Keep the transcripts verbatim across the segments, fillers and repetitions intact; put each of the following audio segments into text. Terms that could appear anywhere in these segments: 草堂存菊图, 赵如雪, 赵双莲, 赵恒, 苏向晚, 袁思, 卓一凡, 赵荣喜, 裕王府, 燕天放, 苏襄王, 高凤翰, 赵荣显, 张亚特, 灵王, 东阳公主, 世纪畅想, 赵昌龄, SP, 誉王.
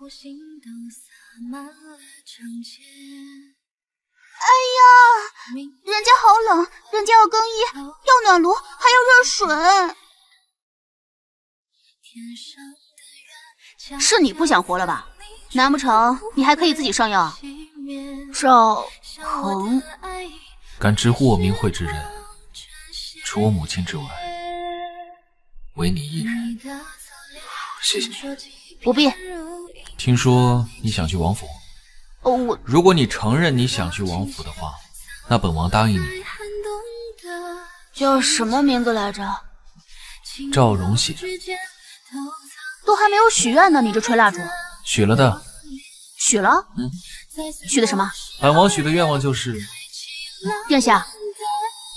湖心灯洒满了长街。哎呀，人家好冷，人家要更衣，要暖炉，还要热水。是你不想活了吧？难不成你还可以自己上药啊？赵恒，敢直呼我名讳之人，除我母亲之外，唯你一人。谢谢你，不必。听说你想去王府？哦，我。如果你承认你想去王府的话，那本王答应你。叫什么名字来着？赵荣喜。 都还没有许愿呢，你这吹蜡烛！许了的，许了，嗯，许的什么？本王许的愿望就是，殿下，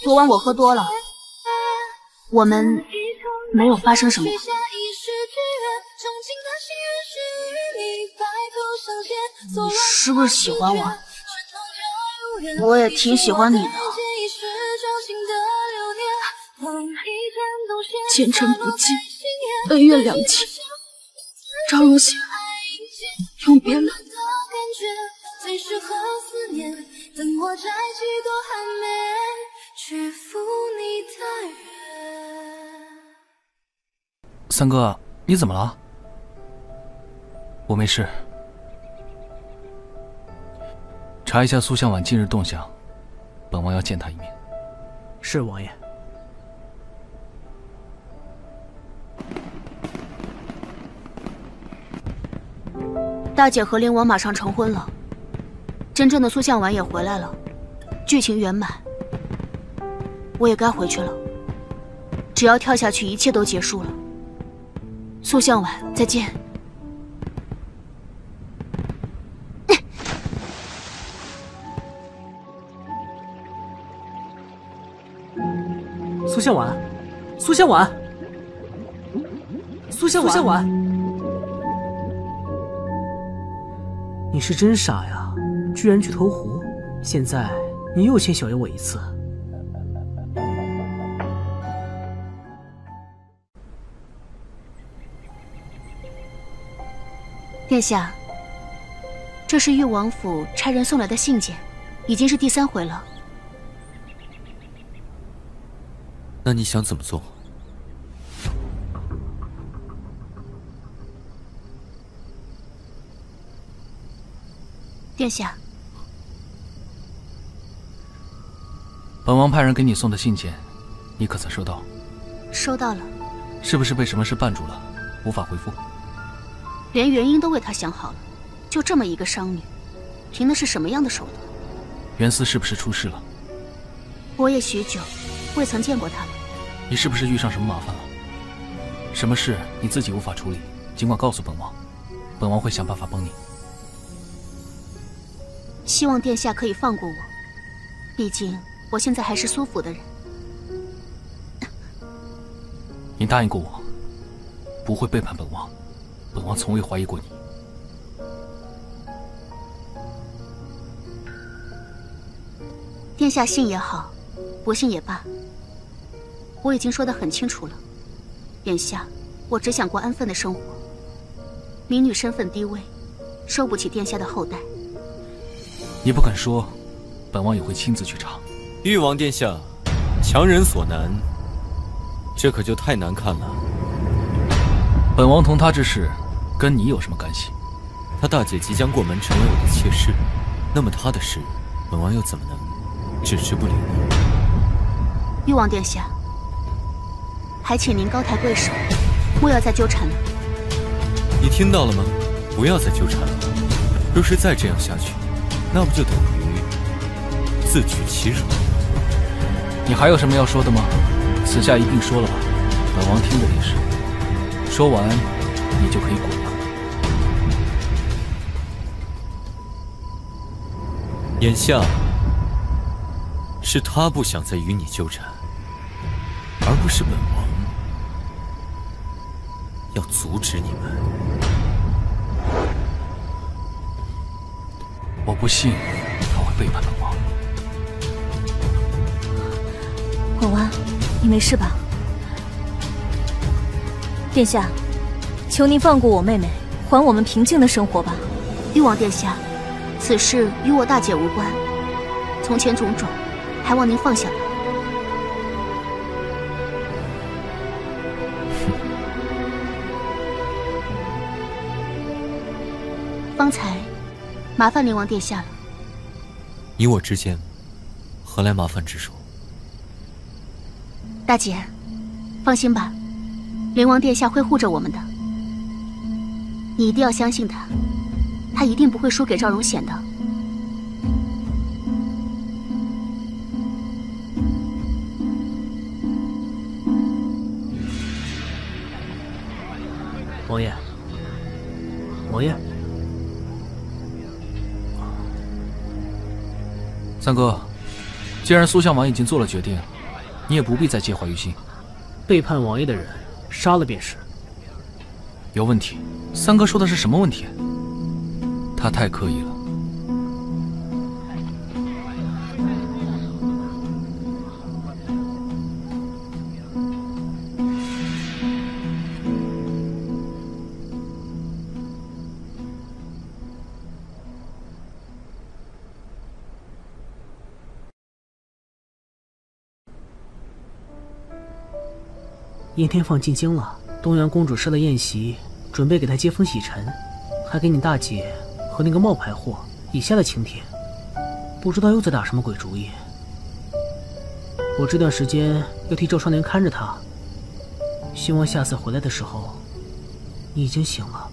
昨晚我喝多了，我们没有发生什么。你是不是喜欢我？我也挺喜欢你的，前尘不记，恩怨两清。 赵如雪，永别了。三哥，你怎么了？我没事。查一下苏向晚近日动向，本王要见他一面。是王爷。 大姐和灵王马上成婚了，真正的苏向晚也回来了，剧情圆满。我也该回去了，只要跳下去，一切都结束了。苏向晚，再见。苏向晚，苏向晚，苏向晚，苏向晚。 你是真傻呀，居然去投湖！现在你又欠小爷我一次。殿下，这是裕王府差人送来的信件，已经是第三回了。那你想怎么做？ 殿下，本王派人给你送的信件，你可曾收到？收到了。是不是被什么事绊住了，无法回复？连原因都为他想好了，就这么一个商女，凭的是什么样的手段？袁思是不是出事了？我也许久未曾见过他了。你是不是遇上什么麻烦了？什么事你自己无法处理，尽管告诉本王，本王会想办法帮你。 希望殿下可以放过我，毕竟我现在还是苏府的人。你答应过我，不会背叛本王，本王从未怀疑过你。殿下信也好，不信也罢，我已经说得很清楚了。眼下，我只想过安分的生活。民女身份低微，收不起殿下的厚待。 你不肯说，本王也会亲自去查。誉王殿下，强人所难，这可就太难看了。本王同他之事，跟你有什么干系？他大姐即将过门，成为我的妾室，那么他的事，本王又怎么能置之不理呢？誉王殿下，还请您高抬贵手，莫要再纠缠了。你听到了吗？不要再纠缠了。若是再这样下去， 那不就等于自取其辱？你还有什么要说的吗？私下一并说了吧，本王听得理是。说完，你就可以滚了。眼下是他不想再与你纠缠，而不是本王要阻止你们。 我不信他会背叛本王。婉婉，你没事吧？殿下，求您放过我妹妹，还我们平静的生活吧。誉王殿下，此事与我大姐无关，从前种种，还望您放下吧。方才麻烦灵王殿下了。你我之间，何来麻烦之说？大姐，放心吧，灵王殿下会护着我们的。 你一定要相信他，他一定不会输给赵荣显的。王爷，王爷，三哥，既然苏襄王已经做了决定，你也不必再介怀于心。背叛王爷的人，杀了便是。有问题。 三哥说的是什么问题？他太刻意了。燕天放进京了，东阳公主设了宴席。 准备给他接风洗尘，还给你大姐和那个冒牌货以下的请帖，不知道又在打什么鬼主意。我这段时间要替赵双莲看着他，希望下次回来的时候，你已经醒了。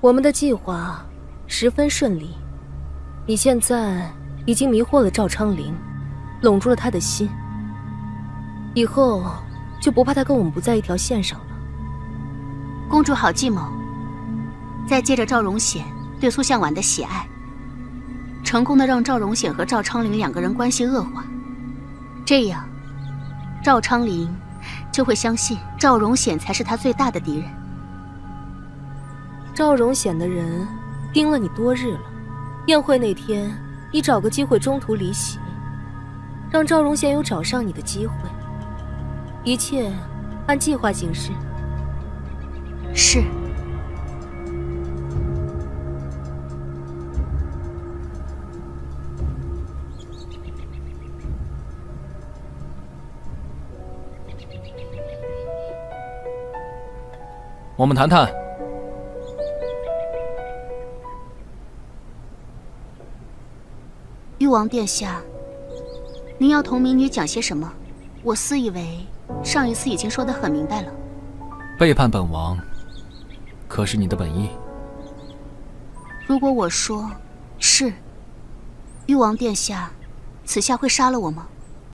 我们的计划十分顺利，你现在。 已经迷惑了赵昌龄，笼住了他的心。以后就不怕他跟我们不在一条线上了。公主好计谋，再借着赵荣显对苏向晚的喜爱，成功的让赵荣显和赵昌龄两个人关系恶化。这样，赵昌龄就会相信赵荣显才是他最大的敌人。赵荣显的人盯了你多日了，宴会那天。 你找个机会中途离席，让赵荣显有找上你的机会。一切按计划行事。是。我们谈谈。 誉王殿下，您要同民女讲些什么？我私以为上一次已经说得很明白了。背叛本王，可是你的本意？如果我说是，誉王殿下，此下会杀了我吗？